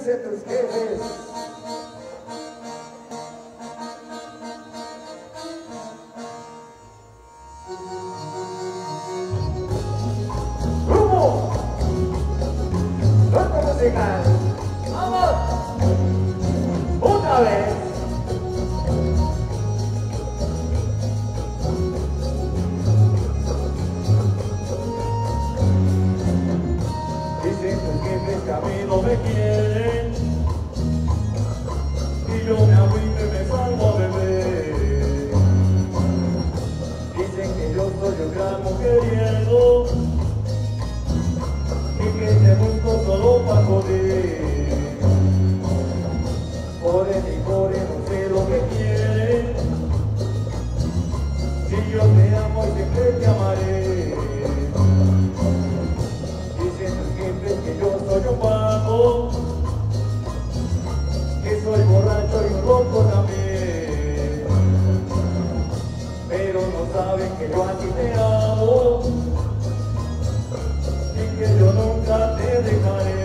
dice tus jefes. ¡Rumbo! ¡Rumbo musical! ¡Vamos! ¡Una vez! Que a mí no me quieren y yo me agüite, me salgo a beber. Dicen que yo soy un gran mujeriego y que este mundo solo pa' joder. Joder y joder, no sé lo que quieren. Si yo te amo y siempre te amaré. Yo soy un vago, que soy borracho y un loco también, pero no saben que yo aquí te amo y que yo nunca te dejaré.